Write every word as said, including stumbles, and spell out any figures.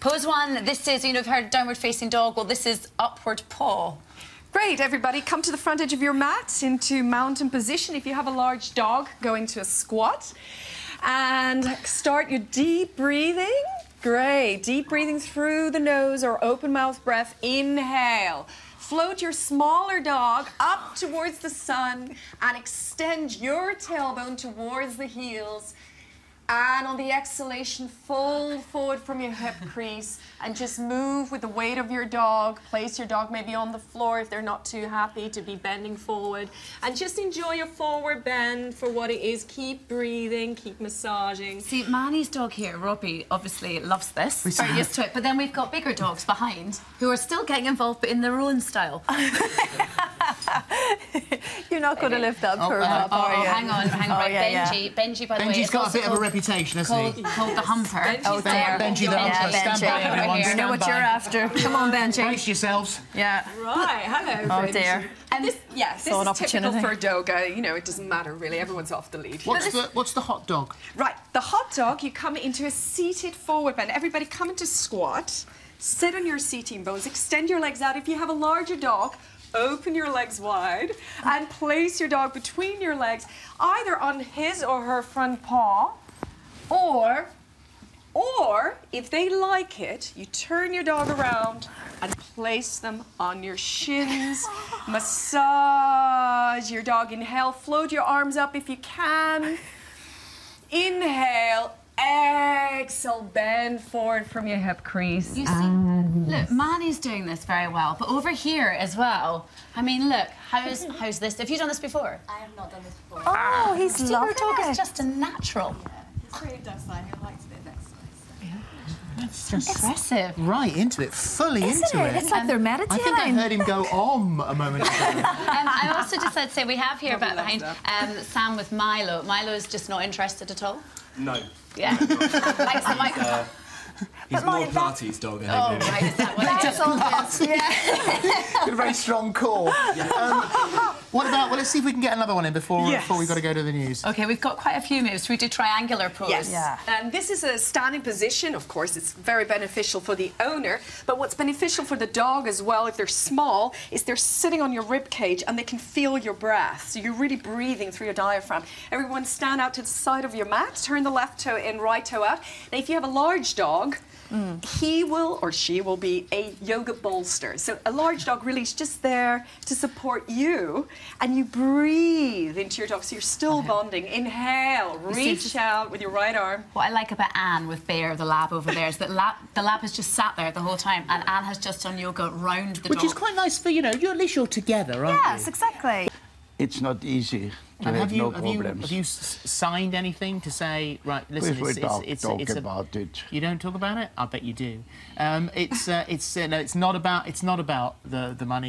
Pose one, this is, you know, I've heard downward facing dog. Well, this is upward paw. Great, everybody. Come to the front edge of your mat into mountain position. If you have a large dog, go into a squat. And start your deep breathing. Great. Deep breathing through the nose or open mouth breath. Inhale. Float your smaller dog up towards the sun and extend your tailbone towards the heels. And on the exhalation, fold forward from your hip crease and just move with the weight of your dog. Place your dog maybe on the floor if they're not too happy to be bending forward. And just enjoy your forward bend for what it is. Keep breathing, keep massaging. See, Manny's dog here, Robbie, obviously loves this. We're very used to it. But then we've got bigger dogs behind who are still getting involved but in their own style. You're not going to live that for a while, are you? Oh, hang on, hang on. Oh, yeah, yeah. Benji, Benji, by the Benji's way. Benji's got a bit of a reputation, hasn't he? Called the Humper. Benji's oh, there. Benji the Humper. Yeah, Benji. Stand by, everyone. You know what you're after. Come on, Benji. Brace yourselves. Yeah. Right, hello, Benji. Oh, dear. And this, yeah, this so is typical for a doga. You know, it doesn't matter, really. Everyone's off the lead. What's the, what's the hot dog? Right, the hot dog, you come into a seated forward bend. Everybody come into squat. Sit on your seating bones. Extend your legs out. If you have a larger dog, open your legs wide and place your dog between your legs, either on his or her front paw, or, or if they like it, you turn your dog around and place them on your shins. Massage your dog. Inhale, float your arms up if you can. Inhale. Exhale, bend forward from your hip crease. You see, um, look, Manny's doing this very well, but over here as well. I mean, look, how's how's this? Have you done this before? I have not done this before. Oh, he's See, loved dog it. Is just a natural. Yeah, he's very docile. He likes a bit of exercise. Yeah. That's just impressive. Right into it, fully Isn't into it? it. It's like um, they're meditating. I think I heard him go om a moment ago. um, I also just had to say we have here about behind um, Sam with Milo. Milo's just not interested at all. No. Yeah. Like the microphone. Uh, he's more like Pilates dog, I think. Oh, right, is that what That's it is? Yeah. Got a very strong core. Yeah. Um, what about, well, let's see if we can get another one in before, yes. before we've got to go to the news. OK, we've got quite a few moves. We do triangular pose. Yes. Yeah. And this is a standing position, of course. It's very beneficial for the owner. But what's beneficial for the dog as well, if they're small, is they're sitting on your rib cage and they can feel your breath. So you're really breathing through your diaphragm. Everyone stand out to the side of your mat. Turn the left toe in, right toe out. Now, if you have a large dog, Mm. he will or she will be a yoga bolster. So a large dog really is just there to support you, and you breathe into your dog, so you're still okay. bonding. Inhale, reach out with your right arm. What I like about Anne with Bear, the lab over there, is that lab, the lab has just sat there the whole time, and Anne has just done yoga round the dog. Which is quite nice for, you know, you at least you're together, aren't yes, you? Yes, exactly. It's not easy. And have, have, you, no have, you, have you signed anything to say, right, listen, we it's... We don't it's, talk it's a, about it. You don't talk about it? I bet you do. Um, it's, uh, it's, uh, no, it's not about, it's not about the, the money.